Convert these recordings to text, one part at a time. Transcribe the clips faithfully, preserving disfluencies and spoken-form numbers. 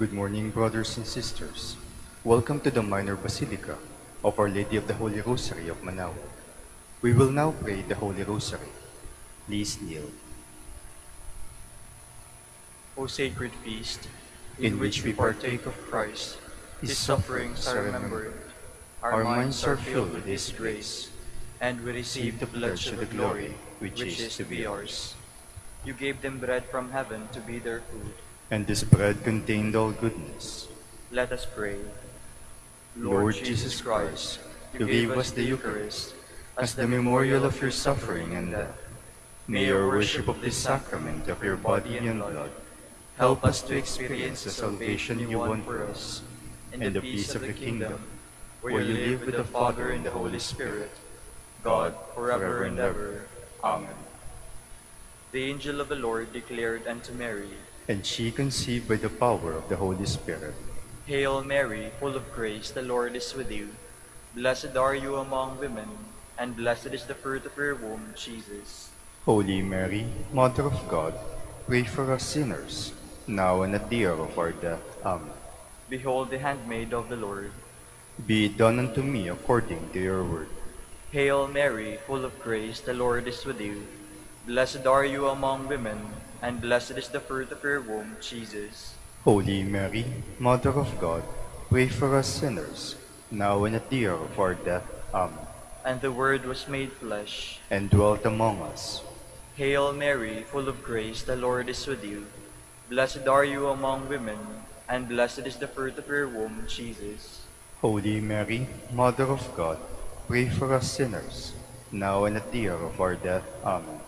Good morning, brothers and sisters. Welcome to the Minor Basilica of Our Lady of the Holy Rosary of Manaoag. We will now pray the Holy Rosary. Please kneel. O sacred feast, in, in which we partake of Christ, His sufferings are remembered, our minds are filled with His grace, and we receive the pledge of the glory which is to be ours. You gave them bread from heaven to be their food, and this bread contained all goodness. Let us pray. Lord Jesus Christ, you gave us the Eucharist as the memorial of your suffering and death. May your worship of this sacrament of your body and blood help us to experience the salvation you won for us and the peace of the kingdom, where you live with the Father and the Holy Spirit, God, forever and ever. Amen. The angel of the Lord declared unto Mary, and she conceived by the power of the Holy Spirit. Hail Mary, full of grace, the Lord is with you. Blessed are you among women, and blessed is the fruit of your womb, Jesus. Holy Mary, Mother of God, pray for us sinners, now and at the hour of our death. Amen. Behold the handmaid of the Lord. Be it done unto me according to your word. Hail Mary, full of grace, the Lord is with you. Blessed are you among women, and blessed is the fruit of your womb, Jesus. Holy Mary, Mother of God, pray for us sinners, now and at the hour of our death. Amen. And the Word was made flesh, and dwelt among us. Hail Mary, full of grace, the Lord is with you. Blessed are you among women, and blessed is the fruit of your womb, Jesus. Holy Mary, Mother of God, pray for us sinners, now and at the hour of our death. Amen.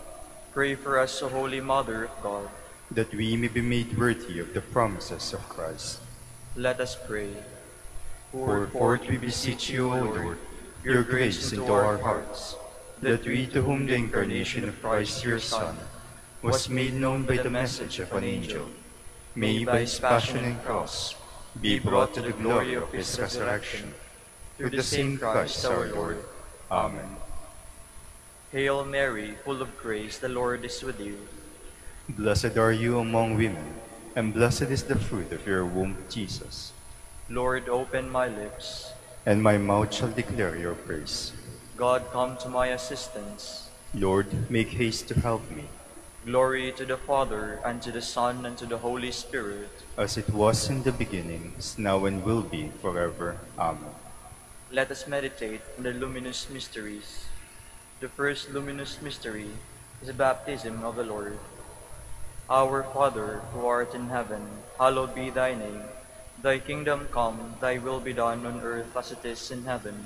Pray for us, O Holy Mother of God, that we may be made worthy of the promises of Christ. Let us pray. Pour forth, we beseech you, O Lord, your grace into our hearts, that we, to whom the incarnation of Christ your Son was made known by the message of an angel, may by his passion and cross be brought to the glory of his resurrection, through the same Christ our Lord. Amen. Hail Mary, full of grace, the Lord is with you. Blessed are you among women, and blessed is the fruit of your womb, Jesus. Lord, open my lips, and my mouth shall declare your praise. God, come to my assistance. Lord, make haste to help me. Glory to the Father, and to the Son, and to the Holy Spirit, as it was in the beginning, is now, and will be, forever. Amen. Let us meditate on the luminous mysteries. The first luminous mystery is the baptism of the Lord. Our Father, who art in heaven, hallowed be thy name. Thy kingdom come, thy will be done on earth as it is in heaven.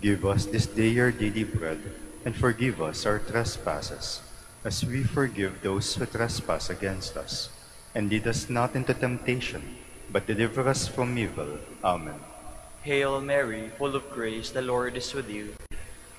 Give us this day our daily bread, and forgive us our trespasses, as we forgive those who trespass against us. And lead us not into temptation, but deliver us from evil. Amen. Hail Mary, full of grace, the Lord is with you.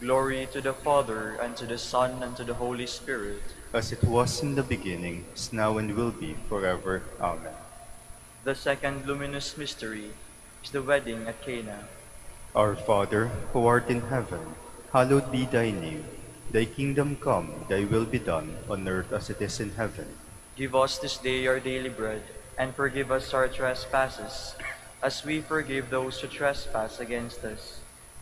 Glory to the Father, and to the Son, and to the Holy Spirit. As it was in the beginning, is now and will be forever. Amen. The second luminous mystery is the wedding at Cana. Our Father, who art in heaven, hallowed be thy name. Thy kingdom come, thy will be done, on earth as it is in heaven. Give us this day our daily bread, and forgive us our trespasses, as we forgive those who trespass against us.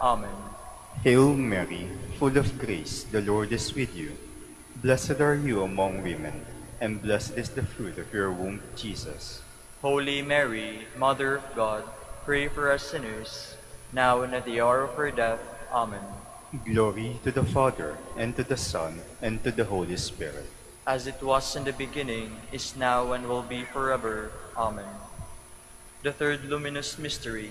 Amen. Hail Mary, full of grace, the Lord is with you. Blessed are you among women, and blessed is the fruit of your womb, Jesus. Holy Mary, Mother of God, pray for us sinners, now and at the hour of our death. Amen. Glory to the Father, and to the Son, and to the Holy Spirit. As it was in the beginning, is now, and will be forever. Amen. The third luminous mystery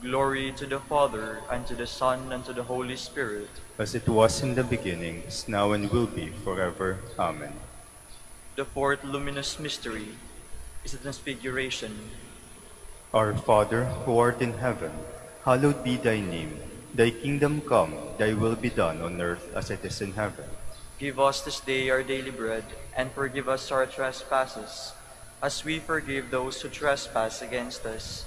Glory to the Father, and to the Son, and to the Holy Spirit. As it was in the beginning, is now and will be forever. Amen. The fourth luminous mystery is the Transfiguration. Our Father, who art in heaven, hallowed be thy name. Thy kingdom come, thy will be done on earth as it is in heaven. Give us this day our daily bread, and forgive us our trespasses, as we forgive those who trespass against us.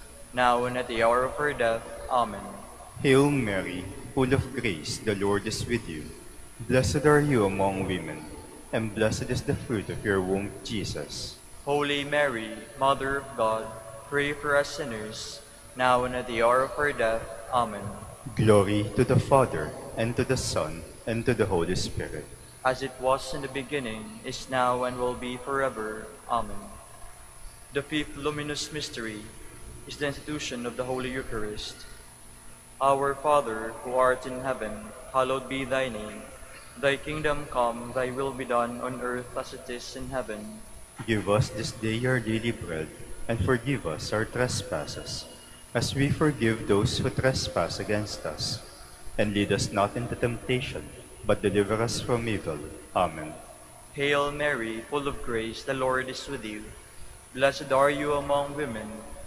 now and at the hour of our death. Amen. Hail Mary, full of grace, the Lord is with you. Blessed are you among women, and blessed is the fruit of your womb, Jesus. Holy Mary, Mother of God, pray for us sinners, now and at the hour of our death. Amen. Glory to the Father, and to the Son, and to the Holy Spirit. As it was in the beginning, is now, and will be forever. Amen. The fifth luminous mystery is the institution of the Holy Eucharist. Our Father, who art in heaven, hallowed be thy name. Thy kingdom come, thy will be done on earth as it is in heaven. Give us this day our daily bread, and forgive us our trespasses, as we forgive those who trespass against us. And lead us not into temptation, but deliver us from evil. Amen. Hail Mary, full of grace, the Lord is with you. Blessed are you among women,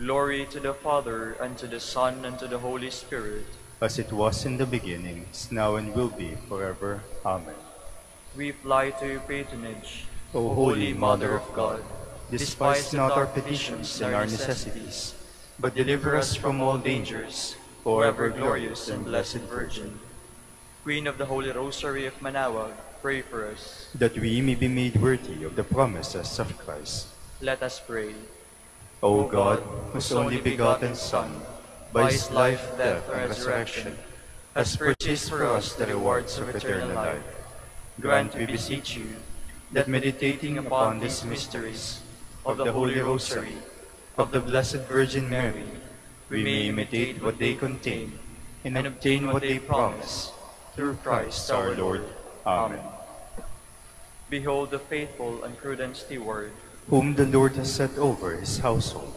Glory to the Father, and to the Son, and to the Holy Spirit. As it was in the beginning, is now, and will be forever. Amen. We fly to your patronage, O Holy Mother of God. Despise not our petitions and our necessities, but deliver us from all dangers, O ever glorious and blessed Virgin. Queen of the Holy Rosary of Manaoag, pray for us, that we may be made worthy of the promises of Christ. Let us pray. O God, whose only begotten Son, by his life, death, and resurrection, has purchased for us the rewards of eternal life, grant, we beseech you, that meditating upon these mysteries of the Holy Rosary of the Blessed Virgin Mary, we may imitate what they contain and obtain what they promise, through Christ our Lord. Amen. Behold the faithful and prudent steward, whom the Lord has set over his household.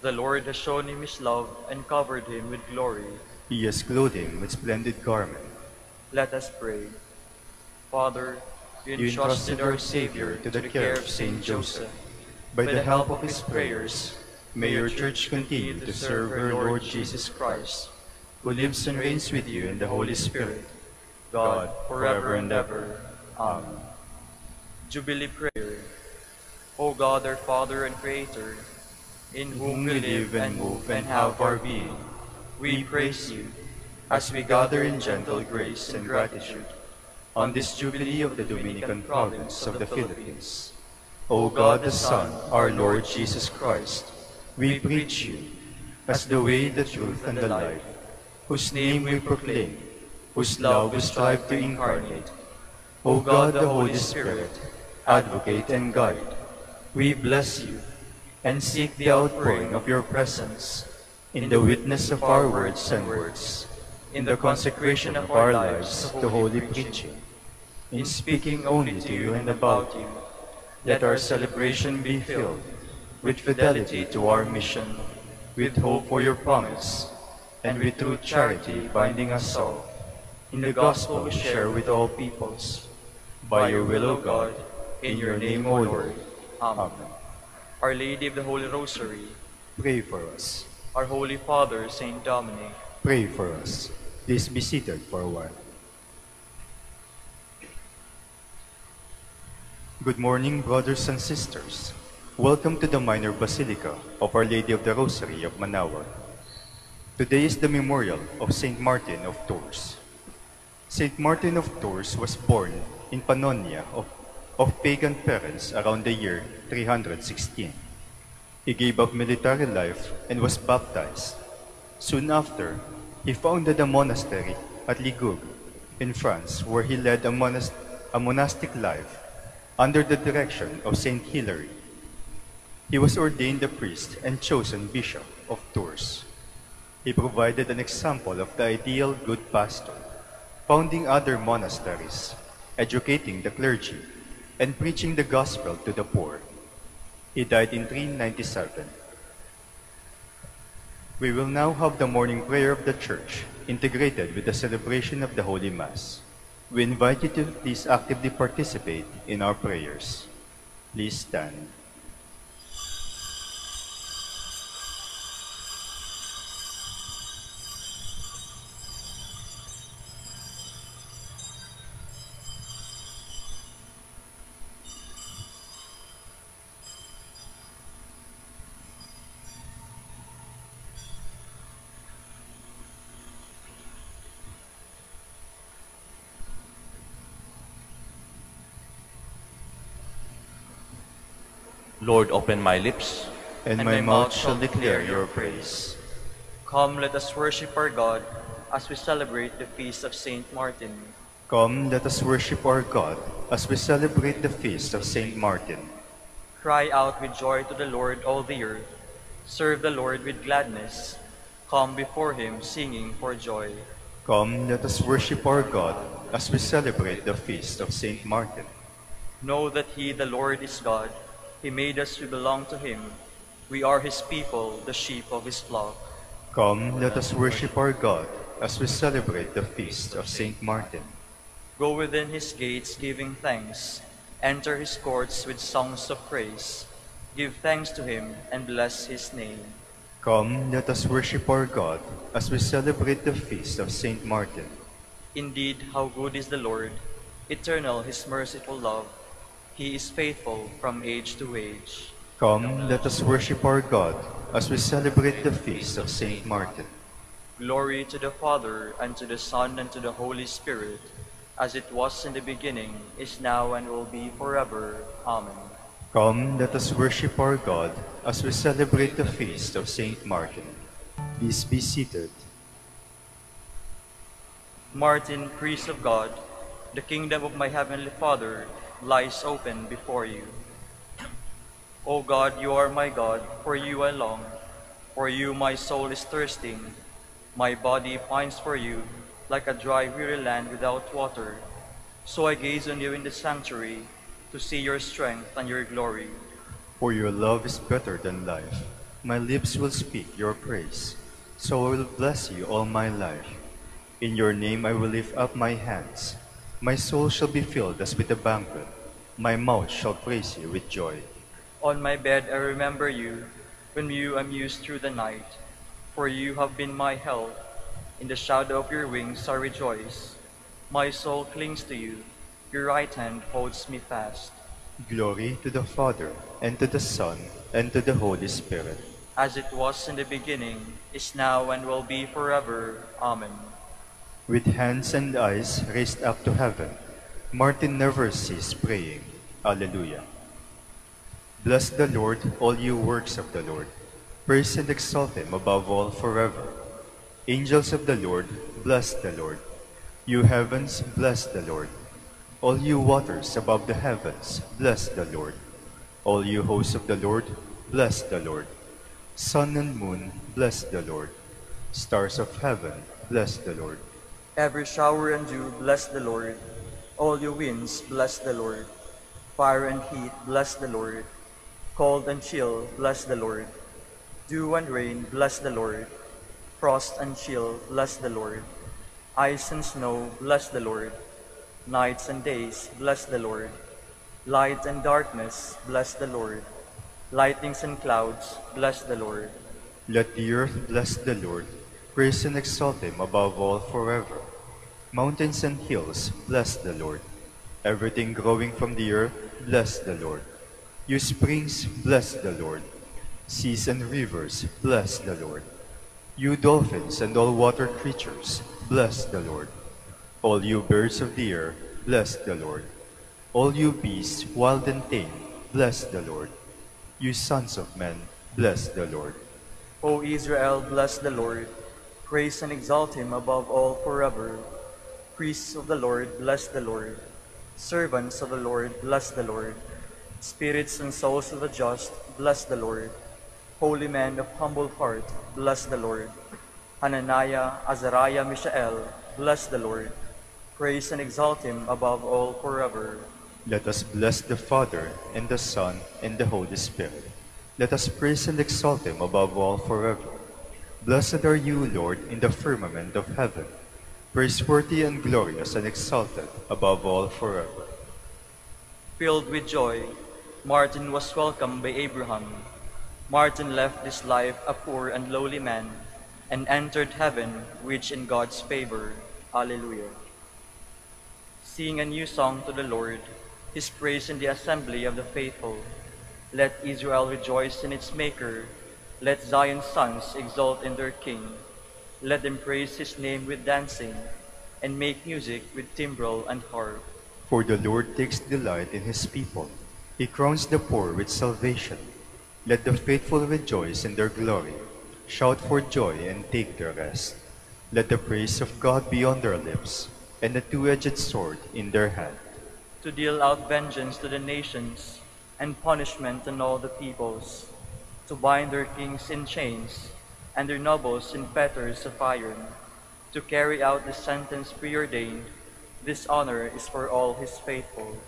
The Lord has shown him his love and covered him with glory. He has clothed him with splendid garment. Let us pray. Father, you entrusted our Savior to the care of Saint Joseph. By the help of his prayers, may your Church continue to serve our Lord Jesus Christ, who lives and reigns with you in the Holy Spirit, God, forever and ever. Amen. Jubilee Prayer. O God, our Father and Creator, in whom we live and move and have our being, we praise you as we gather in gentle grace and gratitude on this Jubilee of the Dominican Province of the Philippines. O God the Son, our Lord Jesus Christ, we preach you as the way, the truth, and the life, whose name we proclaim, whose love we strive to incarnate. O God, the Holy Spirit, advocate and guide, we bless you and seek the outpouring of your presence in the witness of our words and words, in the consecration of our lives to holy preaching, in speaking only to you and about you. Let our celebration be filled with fidelity to our mission, with hope for your promise, and with true charity binding us all. In the gospel we share with all peoples. By your will, O God, in your name, O Lord. Amen. Our Lady of the Holy Rosary, pray for us. Our Holy Father, Saint Dominic, pray for us. Please be seated for a while. Good morning, brothers and sisters. Welcome to the Minor Basilica of Our Lady of the Rosary of Manaoag. Today is the memorial of Saint Martin of Tours. Saint Martin of Tours was born in Pannonia of, of pagan parents around the year three hundred sixteen. He gave up military life and was baptized. Soon after, he founded a monastery at Ligugé in France, where he led a, monast a monastic life under the direction of Saint Hilary. He was ordained a priest and chosen bishop of Tours. He provided an example of the ideal good pastor, founding other monasteries, educating the clergy, and preaching the gospel to the poor. He died in three ninety-seven. We will now have the morning prayer of the Church, integrated with the celebration of the Holy Mass. We invite you to please actively participate in our prayers. Please stand. Lord, open my lips, and, and my, my mouth shall declare your praise. Come, let us worship our God as we celebrate the feast of Saint Martin. Come, let us worship our God as we celebrate the feast of Saint Martin. Cry out with joy to the Lord, all the earth. Serve the Lord with gladness. Come before him singing for joy. Come, let us worship our God as we celebrate the feast of Saint Martin. Know that he, the Lord, is God. He made us to belong to him. We are his people, the sheep of his flock. Come, let us worship our God as we celebrate the feast of Saint Martin. Go within his gates giving thanks. Enter his courts with songs of praise. Give thanks to him and bless his name. Come, let us worship our God as we celebrate the feast of Saint Martin. Indeed, how good is the Lord! Eternal his merciful love. He is faithful from age to age. Come, let us worship our God as we celebrate the feast of Saint Martin. Glory to the Father, and to the Son, and to the Holy Spirit, as it was in the beginning, is now, and will be forever. Amen. Come, let us worship our God as we celebrate the feast of Saint Martin. Please be seated. Martin, priest of God, the kingdom of my heavenly Father lies open before you. O God, you are my God, for you I long. For you my soul is thirsting. My body pines for you, like a dry, weary land without water. So I gaze on you in the sanctuary, to see your strength and your glory. For your love is better than life. My lips will speak your praise. So I will bless you all my life. In your name I will lift up my hands. My soul shall be filled as with a banquet. My mouth shall praise you with joy. On my bed I remember you, when you amused through the night. For you have been my help. In the shadow of your wings I rejoice. My soul clings to you. Your right hand holds me fast. Glory to the Father, and to the Son, and to the Holy Spirit. As it was in the beginning, is now, and will be forever. Amen. With hands and eyes raised up to heaven, Martin never ceased praying, Alleluia. Bless the Lord, all you works of the Lord. Praise and exalt him above all forever. Angels of the Lord, bless the Lord. You heavens, bless the Lord. All you waters above the heavens, bless the Lord. All you hosts of the Lord, bless the Lord. Sun and moon, bless the Lord. Stars of heaven, bless the Lord. Every shower and dew, bless the Lord. All you winds, bless the Lord. Fire and heat, bless the Lord. Cold and chill, bless the Lord. Dew and rain, bless the Lord. Frost and chill, bless the Lord. Ice and snow, bless the Lord. Nights and days, bless the Lord. Light and darkness, bless the Lord. Lightnings and clouds, bless the Lord. Let the earth bless the Lord. Praise and exalt him above all forever. Mountains and hills, bless the Lord. Everything growing from the earth, bless the Lord. You springs, bless the Lord. Seas and rivers, bless the Lord. You dolphins and all water creatures, bless the Lord. All you birds of the air, bless the Lord. All you beasts, wild and tame, bless the Lord. You sons of men, bless the Lord. O Israel, bless the Lord. Praise and exalt him above all forever. Priests of the Lord, bless the Lord. Servants of the Lord, bless the Lord. Spirits and souls of the just, bless the Lord. Holy men of humble heart, bless the Lord. Hananiah, Azariah, Mishael, bless the Lord. Praise and exalt him above all forever. Let us bless the Father, and the Son, and the Holy Spirit. Let us praise and exalt him above all forever. Blessed are you, Lord, in the firmament of heaven, praiseworthy and glorious and exalted above all forever. Filled with joy, Martin was welcomed by Abraham. Martin left this life a poor and lowly man, and entered heaven, rich in God's favor. Alleluia. Sing a new song to the Lord, his praise in the assembly of the faithful. Let Israel rejoice in its Maker. Let Zion's sons exult in their King. Let them praise his name with dancing, and make music with timbrel and harp. For the Lord takes delight in his people. He crowns the poor with salvation. Let the faithful rejoice in their glory. Shout for joy and take their rest. Let the praise of God be on their lips, and a two-edged sword in their hand, to deal out vengeance to the nations, and punishment on all the peoples, to bind their kings in chains, and their nobles in fetters of iron, to carry out the sentence preordained. This honor is for all his faithful.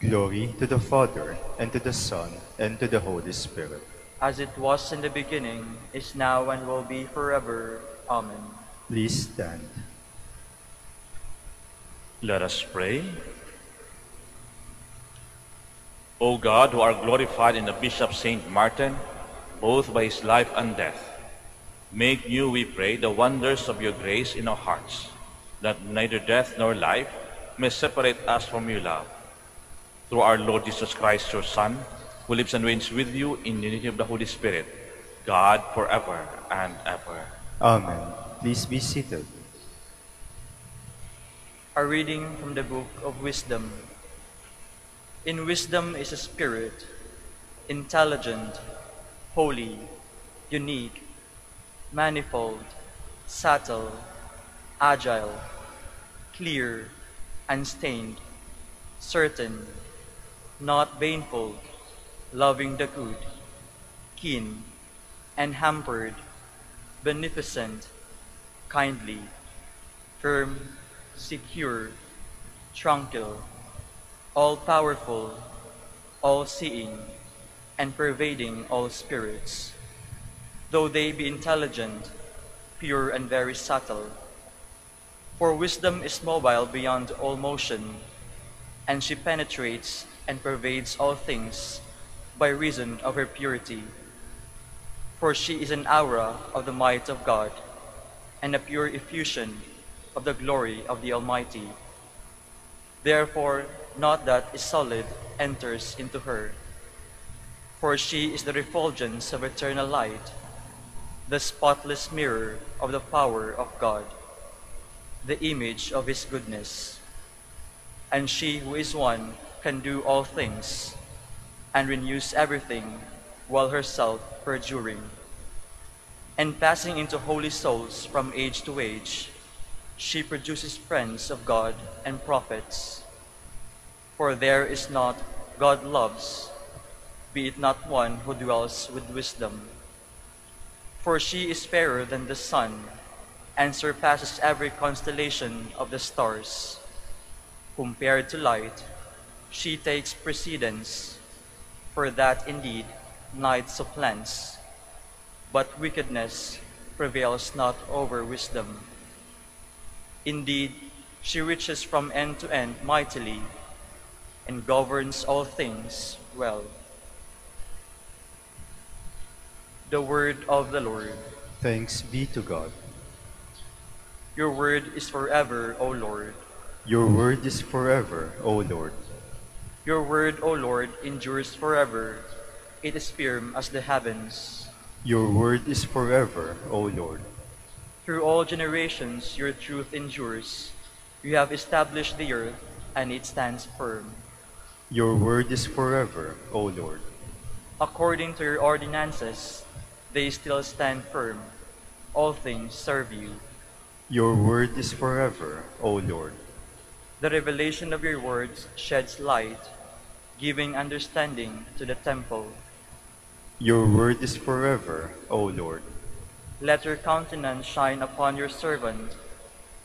Glory to the Father, and to the Son, and to the Holy Spirit. As it was in the beginning, is now, and will be forever. Amen. Please stand. Let us pray. O God, who are glorified in the Bishop Saint Martin, both by his life and death, make new, we pray, the wonders of your grace in our hearts, that neither death nor life may separate us from your love. Through our Lord Jesus Christ, your Son, who lives and reigns with you in the unity of the Holy Spirit, God forever and ever. Amen. Please be seated. A reading from the Book of Wisdom. In wisdom is a spirit, intelligent, holy, unique, manifold, subtle, agile, clear, unstained, certain, not vainful, loving the good, keen, unhampered, beneficent, kindly, firm, secure, tranquil, all-powerful, all-seeing, and pervading all spirits. Though they be intelligent, pure, and very subtle. For wisdom is mobile beyond all motion, and she penetrates and pervades all things by reason of her purity. For she is an aura of the might of God, and a pure effusion of the glory of the Almighty. Therefore, naught that is solid enters into her. For she is the refulgence of eternal light, the spotless mirror of the power of God, the image of his goodness. and she who is one can do all things, and renews everything, while herself perduring. And passing into holy souls from age to age, she produces friends of God and prophets. For there is not God loves, be it not one who dwells with wisdom. For she is fairer than the sun, and surpasses every constellation of the stars. Compared to light, she takes precedence, for that indeed night supplants, but wickedness prevails not over wisdom. Indeed, she reaches from end to end mightily, and governs all things well. The word of the Lord. Thanks be to God. Your word is forever, O Lord. Your word is forever, O Lord. Your word, O Lord, endures forever. It is firm as the heavens. Your word is forever, O Lord. Through all generations your truth endures. You have established the earth, and it stands firm. Your word is forever, O Lord. According to your ordinances, they still stand firm. All things serve you. Your word is forever, O Lord. The revelation of your words sheds light, giving understanding to the temple. Your word is forever, O Lord. Let your countenance shine upon your servant,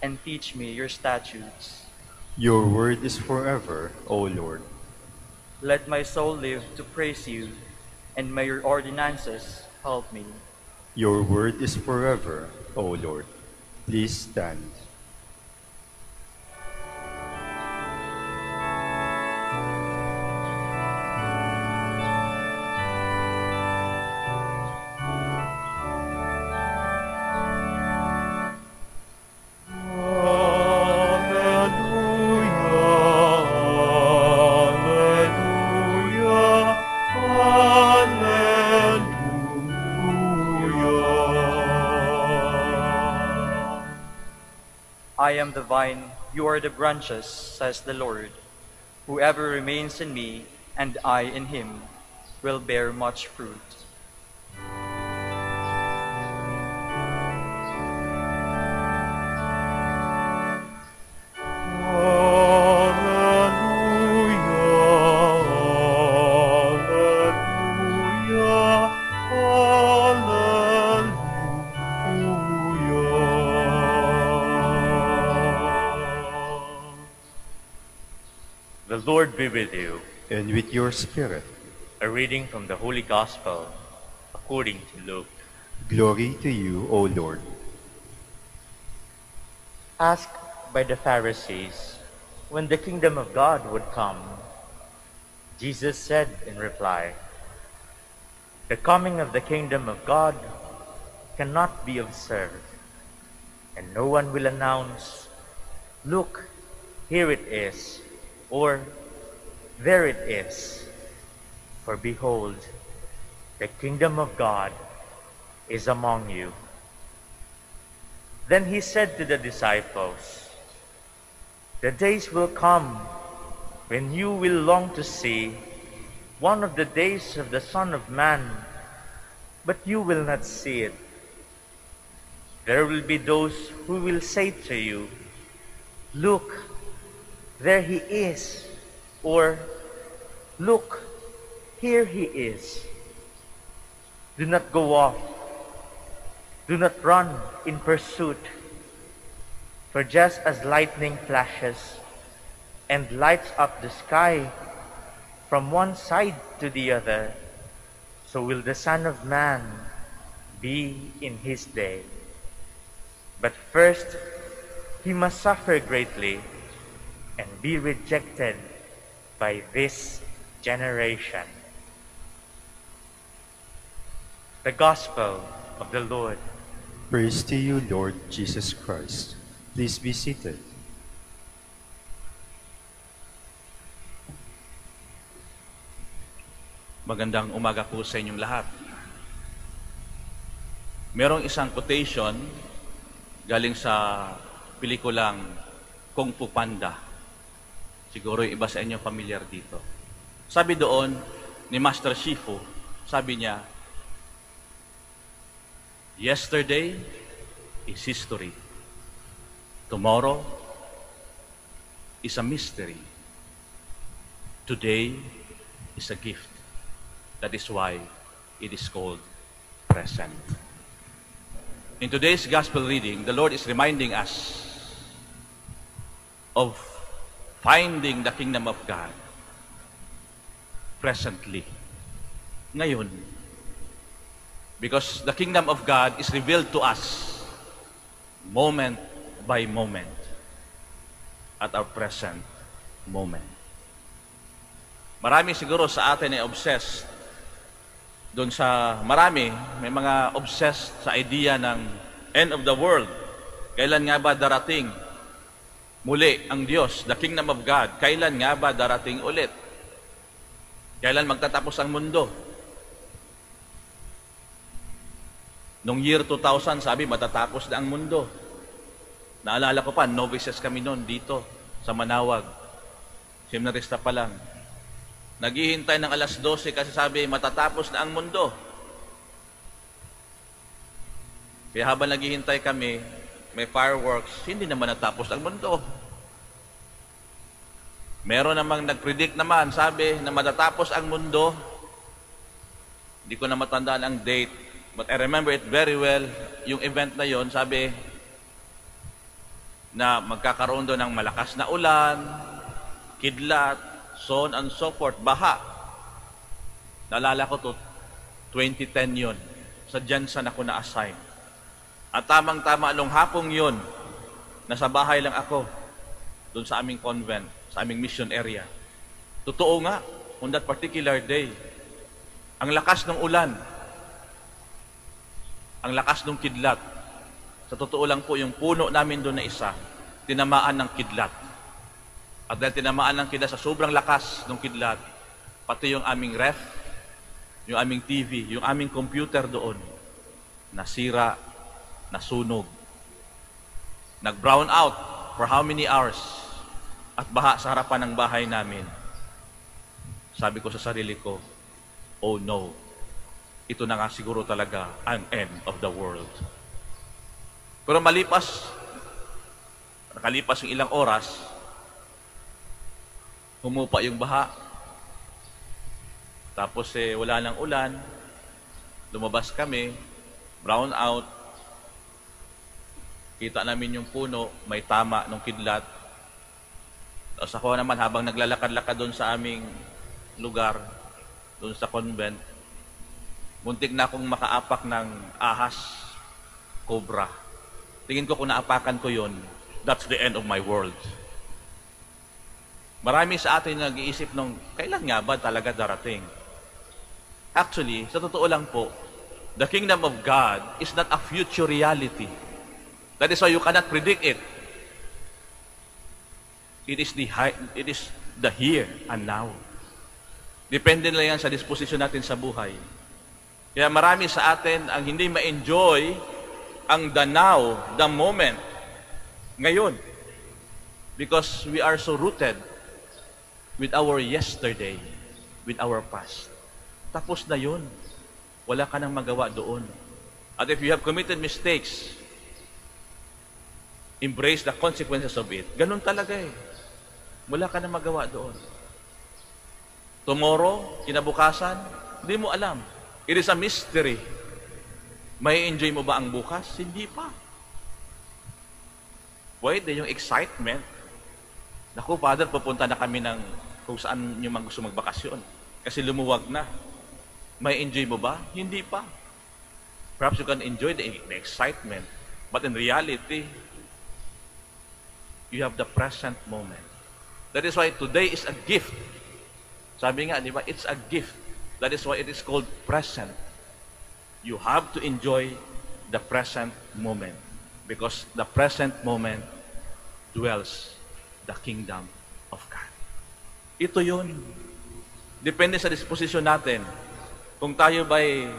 and teach me your statutes. Your word is forever, O Lord. Let my soul live to praise you, and may your ordinances help me. Your word is forever, O Lord. Please stand. I am the vine, you are the branches, says the Lord. Whoever remains in me, and I in him, will bear much fruit. Be with you. And with your spirit. A reading from the Holy Gospel according to Luke. Glory to you, O Lord. Asked by the Pharisees when the kingdom of God would come, Jesus said in reply, "The coming of the kingdom of God cannot be observed, and no one will announce, 'Look, here it is,' or 'There it is,' for behold, the kingdom of God is among you." Then he said to the disciples, "The days will come when you will long to see one of the days of the Son of Man, but you will not see it. There will be those who will say to you, 'Look, there he is,' or 'Look, here he is.' Do not go off. Do not run in pursuit. For just as lightning flashes and lights up the sky from one side to the other, so will the Son of Man be in his day. But first, he must suffer greatly and be rejected by this generation." The Gospel of the Lord. Praise to you, Lord Jesus Christ. Please be seated. Magandang umaga po sa inyong lahat. Merong isang quotation galing sa pelikulang Kung Fu Panda. Siguro yung iba sa inyo familiar dito. Sabi doon ni Master Shifu, sabi niya, yesterday is history. Tomorrow is a mystery. Today is a gift. That is why it is called present. In today's Gospel reading, the Lord is reminding us of finding the kingdom of God presently. Ngayon, because the kingdom of God is revealed to us moment by moment at our present moment. Marami siguro sa atin ay obsessed doon sa marami, may mga obsessed sa idea ng end of the world. Kailan nga ba darating muli ang Diyos, the kingdom of God? Kailan nga ba darating ulit? Kailan magtatapos ang mundo? Noong year two thousand, sabi, matatapos na ang mundo. Naalala ko pa, novices kami noon dito sa Manaoag. Seminarista pa lang. Naghihintay ng alas dose kasi sabi, matatapos na ang mundo. Kaya habang naghihintay kami, may fireworks, hindi naman natapos ang mundo. Meron namang nag-predict naman, sabi, na matatapos ang mundo. Hindi ko na matandaan ang date, but I remember it very well. Yung event na yon, sabi, na magkakaroon doon ng malakas na ulan, kidlat, so on and so forth, baha. Naalala ko to, twenty ten yun. Sa Jansan ako na-assign. At tamang-tama nung hapong yun, nasa bahay lang ako, doon sa aming convent, sa aming mission area. Totoo nga, on that particular day, ang lakas ng ulan, ang lakas ng kidlat. Sa totoo lang po, yung puno namin doon na isa, tinamaan ng kidlat. At dahil tinamaan ng kidlat, sa sobrang lakas ng kidlat, pati yung aming ref, yung aming T V, yung aming computer doon, nasira, nasunog. Nag-brown out for how many hours at baha sa harapan ng bahay namin. Sabi ko sa sarili ko, oh no, ito na nga siguro talaga ang end of the world. Pero malipas, nakalipas yung ilang oras, humupa yung baha. Tapos eh, wala nang ulan. Lumabas kami. Brown out. Kita namin yung puno. May tama nung kidlat. Tapos ako naman, habang naglalakad-lakad doon sa aming lugar, doon sa convent, muntik na akong makaapak ng ahas, cobra. Tingin ko kung naapakan ko yun, that's the end of my world. Marami sa atin nag-iisip nung, kailan nga ba talaga darating? Actually, sa totoo lang po, the kingdom of God is not a future reality. That is why you cannot predict it. It is the, it is the here and now. Depende na yan sa disposisyon natin sa buhay. Kaya marami sa atin ang hindi ma-enjoy ang the now, the moment, ngayon. Because we are so rooted with our yesterday, with our past. Tapos na yun. Wala ka nang magawa doon. At if you have committed mistakes, embrace the consequences of it. Ganun talaga eh. Wala ka nang magawa doon. Tomorrow, kinabukasan, hindi mo alam. It is a mystery. May enjoy mo ba ang bukas? Hindi pa. Pwede yung excitement. Naku, Father, pupunta na kami ng kung saan nyo man gusto magbakasyon. Kasi lumuwag na. May enjoy mo ba? Hindi pa. Perhaps you can enjoy the, the excitement. But in reality, you have the present moment. That is why today is a gift. Sabi nga, di ba? It's a gift. That is why it is called present. You have to enjoy the present moment. Because the present moment dwells the kingdom of God. Ito yun. Depende sa disposisyon natin. Kung tayo ba'y,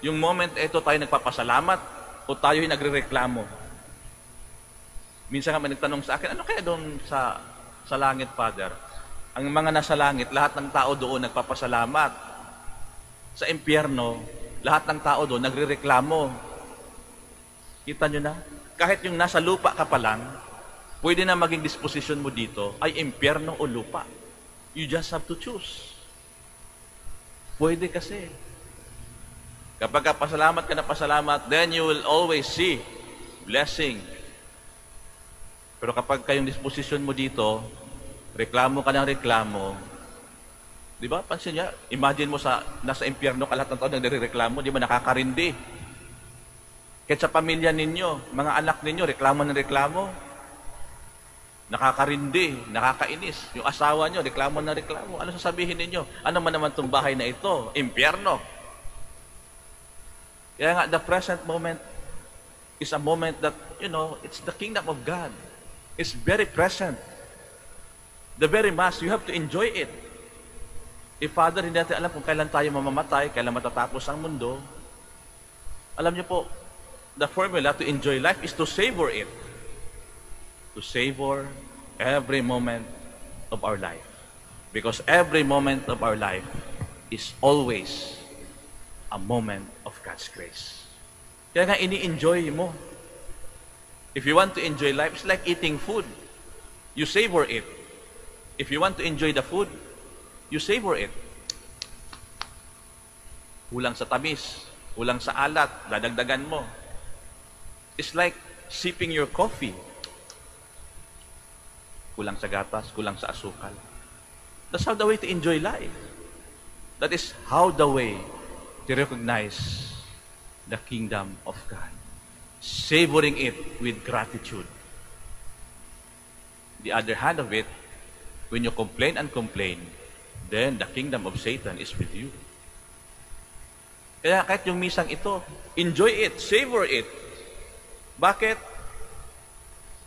yung moment ito tayo nagpapasalamat o tayo'y nagre-reklamo. Minsan nga may nagtanong sa akin, ano kaya doon sa, sa langit, Father? ang mga nasa langit, lahat ng tao doon nagpapasalamat. Sa impyerno, lahat ng tao doon nagrereklamo. Kita nyo na? Kahit yung nasa lupa ka pa lang, pwede na maging disposition mo dito ay impyerno o lupa. You just have to choose. Pwede kasi. Kapag ka pasalamat ka na pasalamat, then you will always see blessing. Pero kapag kayong disposition mo dito, reklamo ka ng reklamo, di ba? Pansin niya, imagine mo sa, nasa impyerno ka lahat ng tao nagre-reklamo, di ba? Nakakarindi. Kahit sa pamilya ninyo, mga anak ninyo, reklamo ng reklamo, nakakarindi, nakakainis. Yung asawa nyo, reklamo ng reklamo. Ano sasabihin ninyo? Ano man naman itong bahay na ito? Impyerno. Kaya nga, the present moment is a moment that, you know, it's the kingdom of God. It's very present. The very mass, you have to enjoy it. Eh, Father, hindi natin alam kung kailan tayo mamamatay, kailan matatapos ang mundo. Alam niyo po, the formula to enjoy life is to savor it. To savor every moment of our life. Because every moment of our life is always a moment of God's grace. Kaya nga, ini-enjoy mo. If you want to enjoy life, it's like eating food. You savor it. If you want to enjoy the food, you savor it. Kulang sa tamis, kulang sa alat, dadagdagan mo. It's like sipping your coffee. Kulang sa gatas, kulang sa asukal. That's how the way to enjoy life. That is how the way to recognize the kingdom of God, savoring it with gratitude. The other hand of it, when you complain and complain, then the kingdom of Satan is with you. Kaya kahit yung misang ito, enjoy it, savor it. Bakit?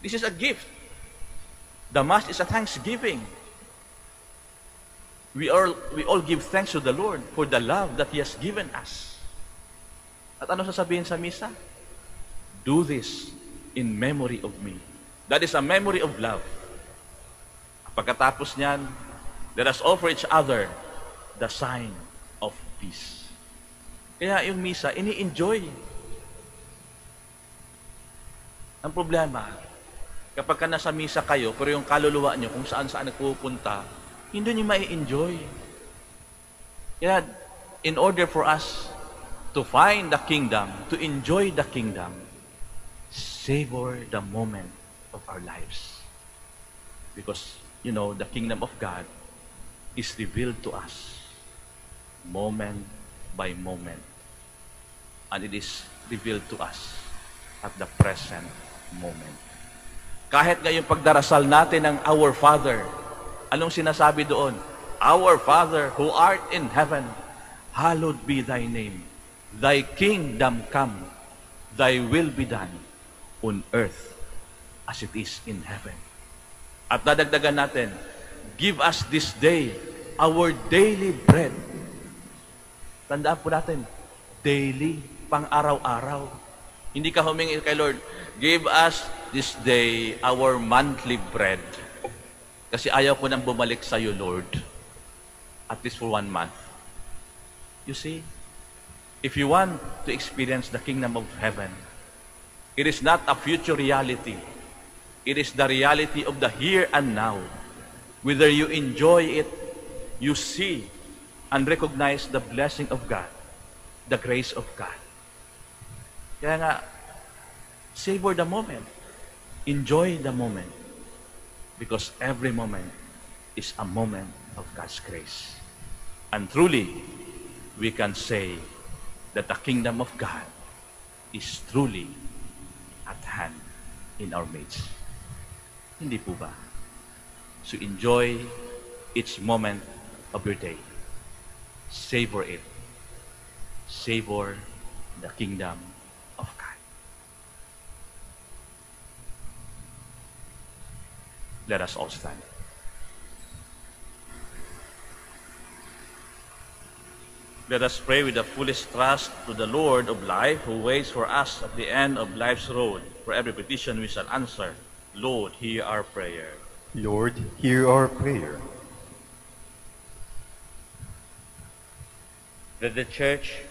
This is a gift. The Mass is a thanksgiving. We all, we all give thanks to the Lord for the love that He has given us. At ano sasabihin sa Misa? Do this in memory of me. That is a memory of love. Pagkatapos niyan, let us offer each other the sign of peace. Kaya yung Misa, ini-enjoy. Ang problema, kapag ka nasa Misa kayo, pero yung kaluluwa nyo kung saan-saan nagpupunta, hindi nyo mai-enjoy. Kaya, in order for us to find the kingdom, to enjoy the kingdom, savor the moment of our lives. Because, you know, the kingdom of God is revealed to us moment by moment. And it is revealed to us at the present moment. Kahit ngayong pagdarasal natin ng Our Father, anong sinasabi doon? Our Father, who art in heaven, hallowed be thy name. Thy kingdom come. Thy will be done on earth as it is in heaven. At dadagdagan natin, give us this day our daily bread. Tandaan po natin, daily, pang-araw-araw. Hindi ka humingi kay Lord, give us this day our monthly bread. Kasi ayaw ko nang bumalik sa iyo, Lord. At least for one month. You see, if you want to experience the kingdom of heaven, it is not a future reality. It is the reality of the here and now. Whether you enjoy it, you see and recognize the blessing of God, the grace of God. Kaya nga, savor the moment. Enjoy the moment. Because every moment is a moment of God's grace. And truly, we can say that the kingdom of God is truly at hand in our midst. Hindi po ba? So enjoy each moment of your day. Savor it. Savor the kingdom of God. Let us all stand. Let us pray with the fullest trust to the Lord of life, who waits for us at the end of life's road. For every petition we shall answer, Lord, hear our prayer. Lord, hear our prayer. that the Church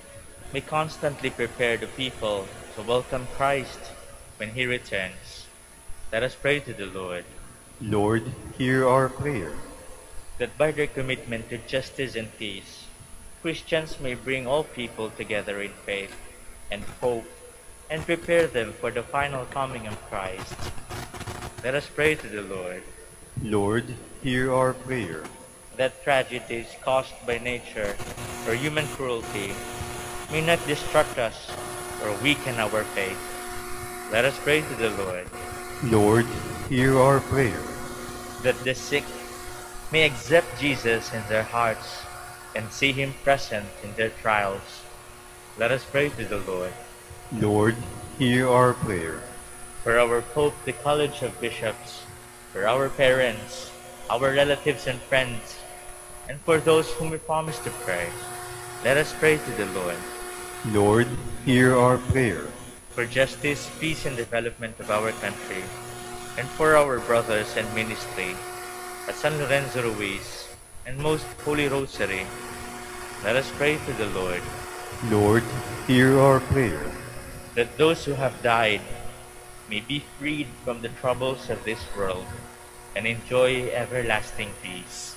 may constantly prepare the people to welcome Christ when He returns. Let us pray to the Lord. Lord, hear our prayer. That by their commitment to justice and peace, Christians may bring all people together in faith and hope and prepare them for the final coming of Christ. Let us pray to the Lord. Lord, hear our prayer. That tragedies caused by nature or human cruelty may not distract us or weaken our faith. Let us pray to the Lord. Lord, hear our prayer. That the sick may accept Jesus in their hearts and see Him present in their trials. Let us pray to the Lord. Lord, hear our prayer. For our Pope, the College of Bishops, for our parents, our relatives and friends, and for those whom we promise to pray, let us pray to the Lord. Lord, hear our prayer. For justice, peace, and development of our country, and for our brothers and ministry, at San Lorenzo Ruiz, and Most Holy Rosary, let us pray to the Lord. Lord, hear our prayer. That those who have died may be freed from the troubles of this world and enjoy everlasting peace.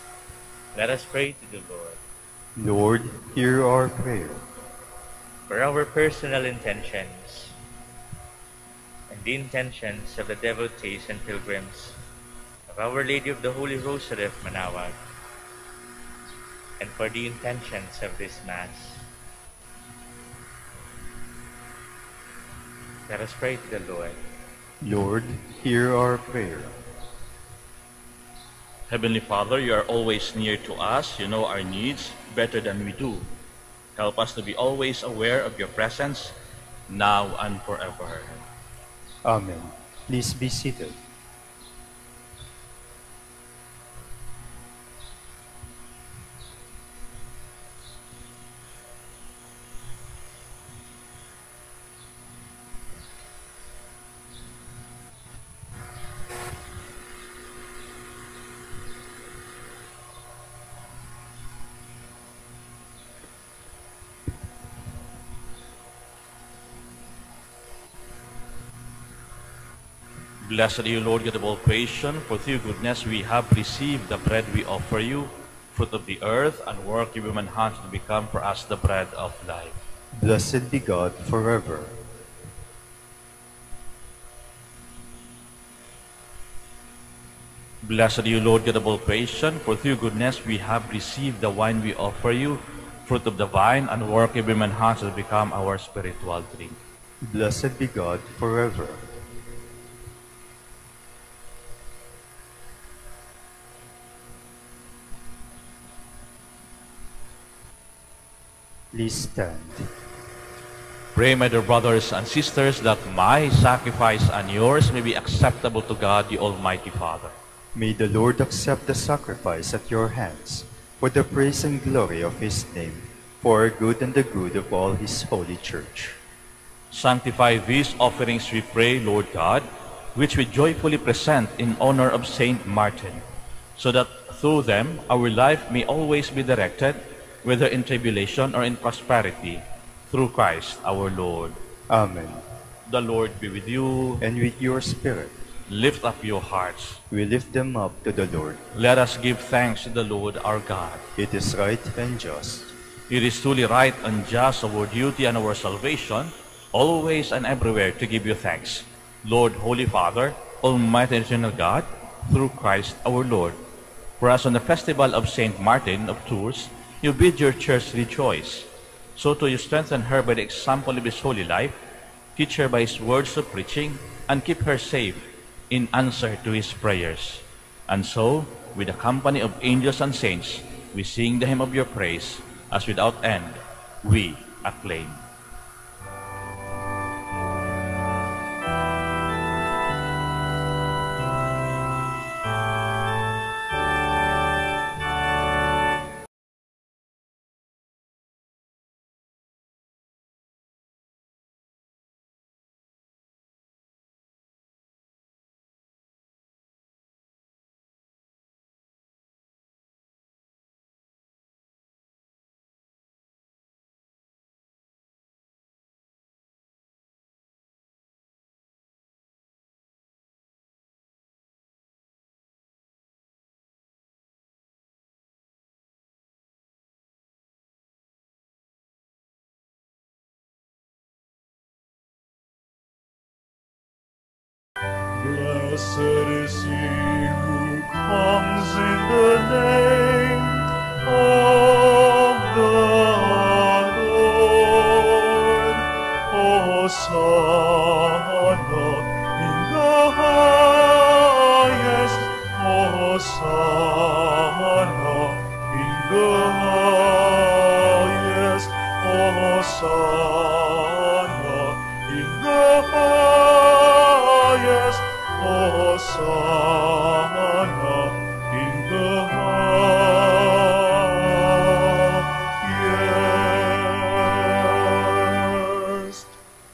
Let us pray to the Lord. Lord, hear our prayer. For our personal intentions and the intentions of the devotees and pilgrims of Our Lady of the Holy Rosary of Manaoag, and for the intentions of this Mass. Let us pray to the Lord. Lord, hear our prayer. Heavenly Father, You are always near to us. You know our needs better than we do. Help us to be always aware of Your presence, now and forever. Amen. Please be seated. Blessed are You, Lord God of all creation, for through Your goodness we have received the bread we offer You, fruit of the earth, and work of human hands to become for us the bread of life. Blessed be God forever. Blessed are You, Lord God of all creation, for through Your goodness we have received the wine we offer You, fruit of the vine, and work of human hands to become our spiritual drink. Blessed be God forever. Please stand. Pray, my dear brothers and sisters, that my sacrifice and yours may be acceptable to God, the Almighty Father. May the Lord accept the sacrifice at your hands for the praise and glory of His name, for our good and the good of all His holy Church. Sanctify these offerings, we pray, Lord God, which we joyfully present in honor of Saint Martin, so that through them our life may always be directed, whether in tribulation or in prosperity, through Christ our Lord. Amen. The Lord be with you. And with your spirit. Lift up your hearts. We lift them up to the Lord. Let us give thanks to the Lord our God. It is right and just. It is truly right and just, our duty and our salvation, always and everywhere to give You thanks, Lord, Holy Father, Almighty and Eternal God, through Christ our Lord. For us on the festival of Saint Martin of Tours, You bid Your Church rejoice. So too You strengthen her by the example of His holy life, teach her by His words of preaching, and keep her safe in answer to His prayers. And so, with the company of angels and saints, we sing the hymn of Your praise, as without end we acclaim. Blessed is he who comes in the name of the Lord. Hosanna in the highest, Hosanna in the highest, Hosanna in the highest. Hosanna in the highest.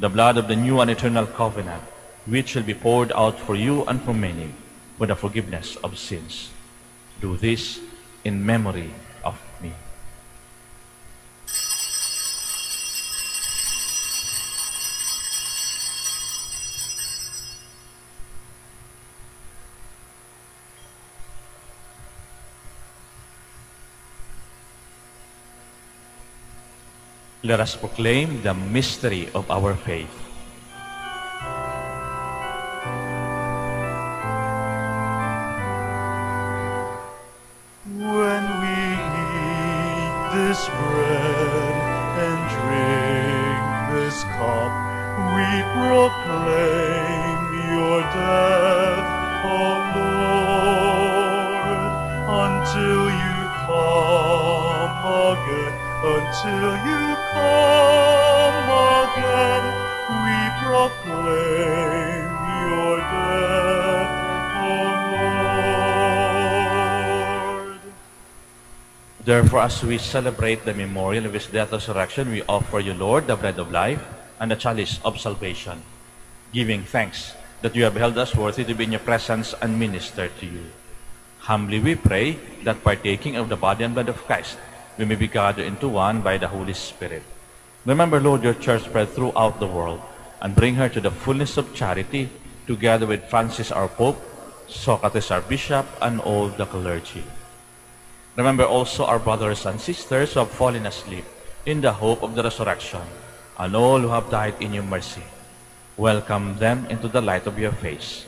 the blood of the new and eternal covenant, which shall be poured out for you and for many for the forgiveness of sins. Do this in memory of me. Let us proclaim the mystery of our faith. When we eat this bread and drink this cup, we proclaim your death, O Lord, until you come again, until you come again, we proclaim your death, O Lord. Therefore, as we celebrate the memorial of his death and resurrection, we offer you, Lord, the bread of life and the chalice of salvation, giving thanks that you have held us worthy to be in your presence and minister to you. Humbly we pray that partaking of the body and blood of Christ, we may be gathered into one by the Holy Spirit. Remember, Lord, your church spread throughout the world, and bring her to the fullness of charity, together with Francis our Pope, Socrates our Bishop, and all the clergy. Remember also our brothers and sisters who have fallen asleep in the hope of the resurrection, and all who have died in your mercy. Welcome them into the light of your face.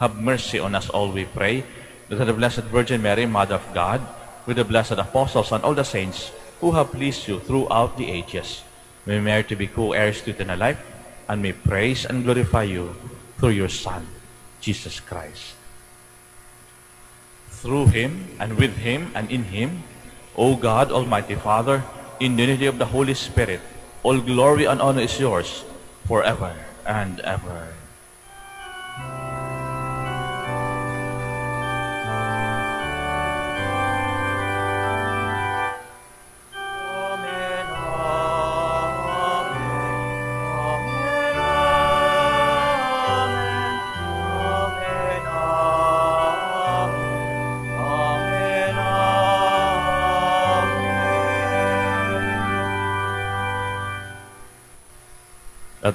Have mercy on us all, we pray, that the Blessed Virgin Mary, Mother of God, with the blessed apostles and all the saints who have pleased you throughout the ages, may we merit to be co-heirs to eternal life, and may praise and glorify you through your Son, Jesus Christ. Through him, and with him, and in him, O God, Almighty Father, in the unity of the Holy Spirit, all glory and honor is yours forever and ever. At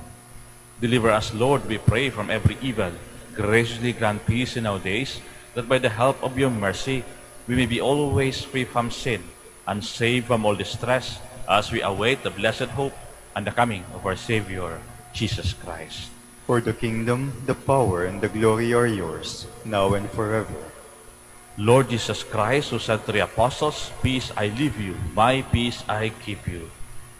Deliver us, Lord, we pray, from every evil. Graciously grant peace in our days, that by the help of your mercy, we may be always free from sin and saved from all distress as we await the blessed hope and the coming of our Savior, Jesus Christ. For the kingdom, the power, and the glory are yours, now and forever. Lord Jesus Christ, who said to the apostles, "Peace I leave you, my peace I keep you,"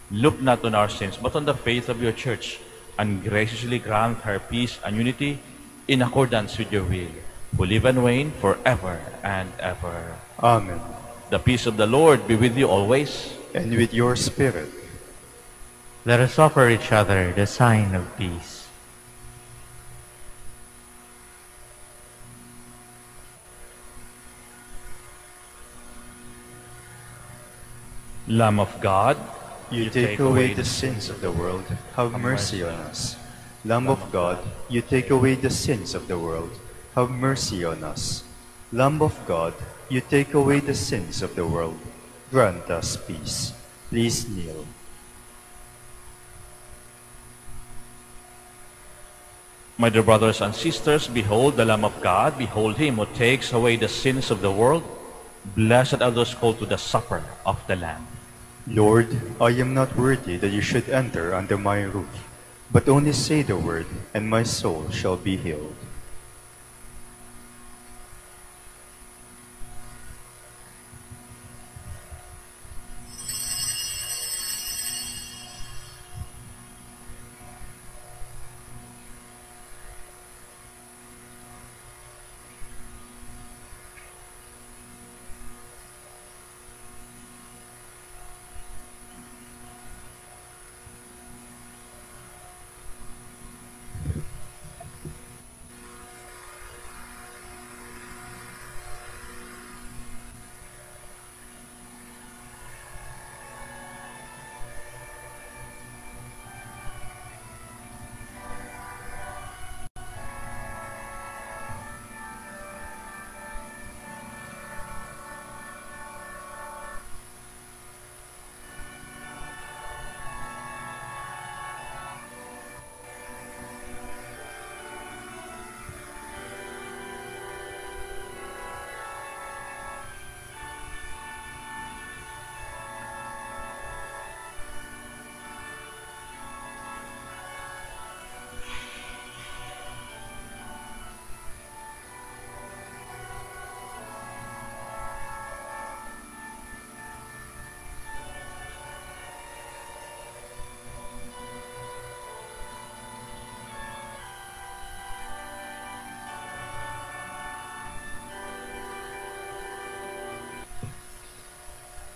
look not on our sins, but on the faith of your Church, and graciously grant her peace and unity in accordance with your will, who live and reign forever and ever. Amen. The peace of the Lord be with you always. And with your spirit. Let us offer each other the sign of peace. Lamb of God, you, you take, take away, away the sins of the world, have mercy on us. Lamb of God, you take away the sins of the world, have mercy on us. Lamb of God, you take away the sins of the world, grant us peace. Please kneel. My dear brothers and sisters, behold the Lamb of God, behold him who takes away the sins of the world. Blessed are those called to the supper of the Lamb. Lord, I am not worthy that you should enter under my roof, but only say the word, and my soul shall be healed.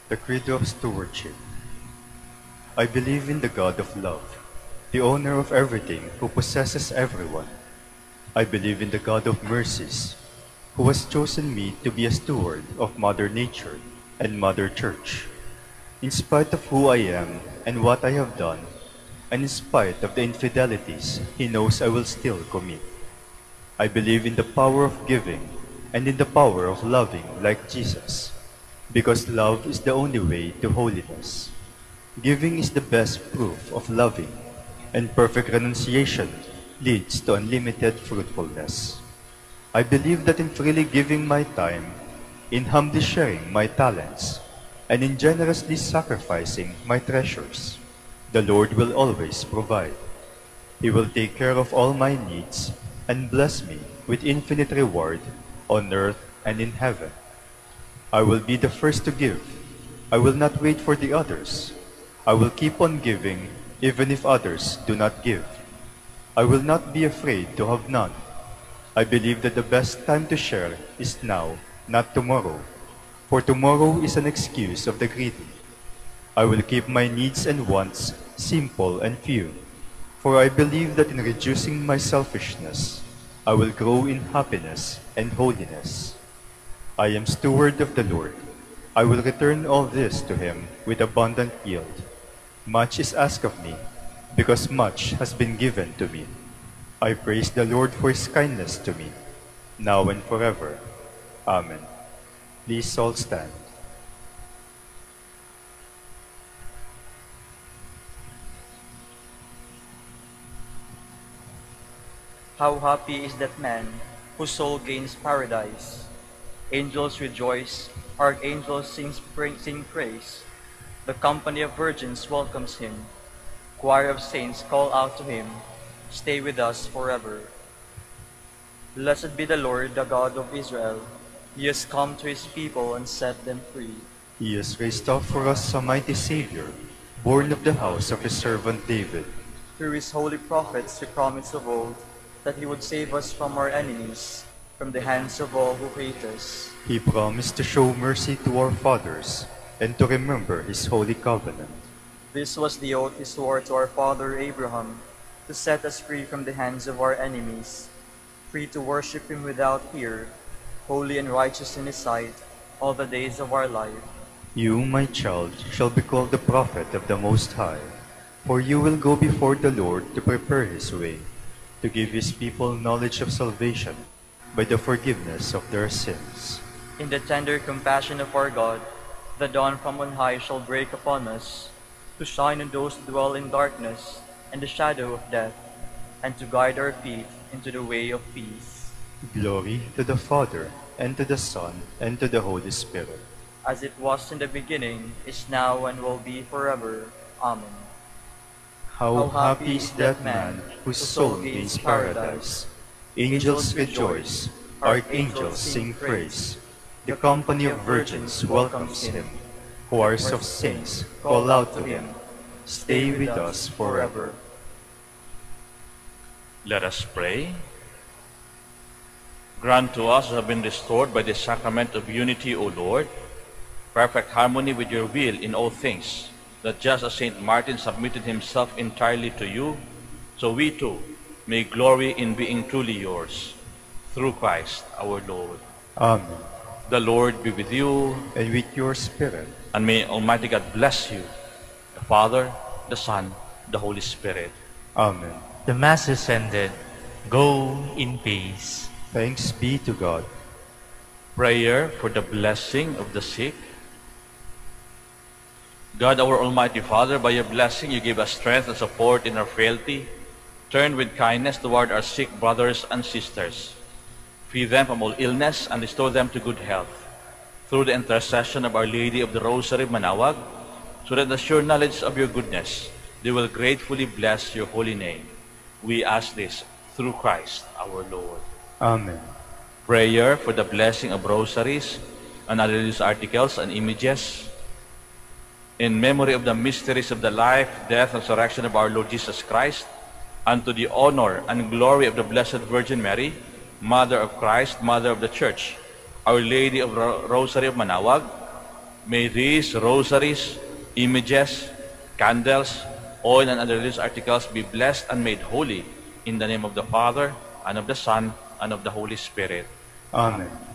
The Creed of Stewardship. I believe in the God of love, the owner of everything, who possesses everyone. I believe in the God of mercies, who has chosen me to be a steward of Mother Nature and Mother Church. In spite of who I am and what I have done, and in spite of the infidelities he knows I will still commit, I believe in the power of giving and in the power of loving like Jesus, because love is the only way to holiness. Giving is the best proof of loving, and perfect renunciation leads to unlimited fruitfulness. I believe that in freely giving my time, in humbly sharing my talents, and in generously sacrificing my treasures, the Lord will always provide. He will take care of all my needs and bless me with infinite reward on earth and in heaven. I will be the first to give. I will not wait for the others. I will keep on giving even if others do not give. I will not be afraid to have none. I believe that the best time to share is now, not tomorrow, for tomorrow is an excuse of the greedy. I will keep my needs and wants simple and few, for I believe that in reducing my selfishness, I will grow in happiness and holiness. I am steward of the Lord. I will return all this to him with abundant yield. Much is asked of me, because much has been given to me. I praise the Lord for his kindness to me, now and forever. Amen. Please all stand. How happy is that man whose soul gains paradise. Angels rejoice, archangels sing, sing praise. The company of virgins welcomes him. Choir of saints call out to him, stay with us forever. Blessed be the Lord, the God of Israel. He has come to his people and set them free. He has raised up for us a mighty Savior, born of the house of his servant David. Through his holy prophets he promised of old that he would save us from our enemies, from the hands of all who hate us. He promised to show mercy to our fathers, and to remember his holy covenant. This was the oath he swore to our father Abraham, to set us free from the hands of our enemies, free to worship him without fear, holy and righteous in his sight, all the days of our life. You, my child, shall be called the prophet of the Most High, for you will go before the Lord to prepare his way, to give his people knowledge of salvation by the forgiveness of their sins. In the tender compassion of our God, the dawn from on high shall break upon us, to shine on those who dwell in darkness and the shadow of death, and to guide our feet into the way of peace. Glory to the Father, and to the Son, and to the Holy Spirit. As it was in the beginning, is now, and will be forever. Amen. How, How happy is that man whose soul gains paradise. Angels rejoice, archangels sing praise. The company of virgins welcomes him. Choirs of saints call out to him. Stay with us forever. Let us pray. Grant to us who have been restored by the sacrament of unity, O Lord, perfect harmony with your will in all things, that just as Saint Martin submitted himself entirely to you, so we too may glory in being truly yours, through Christ our Lord. Amen. The Lord be with you. And with your spirit. And may Almighty God bless you, the Father, the Son, the Holy Spirit. Amen. The Mass is ended. Go in peace. Thanks be to God. Prayer for the blessing of the sick. God, our Almighty Father, by your blessing you give us strength and support in our frailty. Turn with kindness toward our sick brothers and sisters. Free them from all illness and restore them to good health. Through the intercession of Our Lady of the Rosary of Manaoag, so that the sure knowledge of your goodness, they will gratefully bless your holy name. We ask this through Christ our Lord. Amen. Prayer for the blessing of rosaries and other religious articles and images. In memory of the mysteries of the life, death, and resurrection of our Lord Jesus Christ, and to the honor and glory of the Blessed Virgin Mary, Mother of Christ, Mother of the Church, Our Lady of the Rosary of Manaoag, may these rosaries, images, candles, oil, and other religious articles be blessed and made holy in the name of the Father, and of the Son, and of the Holy Spirit. Amen.